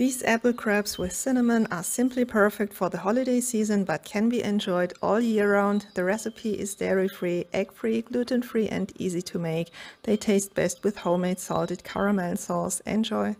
These apple crabs with cinnamon are simply perfect for the holiday season, but can be enjoyed all year round. The recipe is dairy-free, egg-free, gluten-free and easy to make. They taste best with homemade salted caramel sauce. Enjoy!